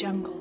jungle.